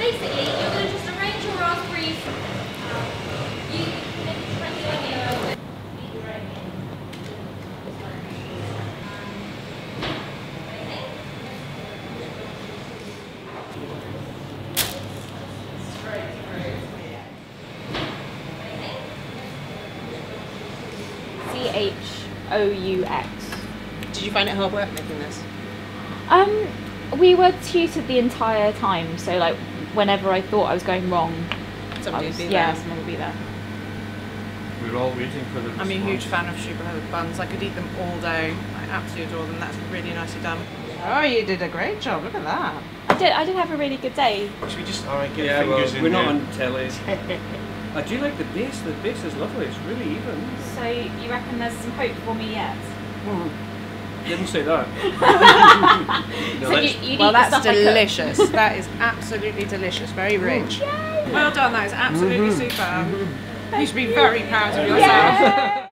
basically, you're going to just arrange your raspberries. You can put your yellow. CHOUX. Did you find it hard work making this? We were tutored the entire time, so like whenever I thought I was going wrong, someone would be there. We were all waiting for them. I'm a huge fan of choux-based buns. I could eat them all day. I absolutely adore them. That's really nicely done. Oh, you did a great job. Look at that. I did have a really good day. Should we just get fingers in? We're not on telly. I do like the base. The base is lovely. It's really even. So you reckon there's some hope for me yet? Well, didn't say that. No, so that's delicious. That is absolutely delicious. Very rich. Yay. Well done. That is absolutely super. You should be very proud of yourself.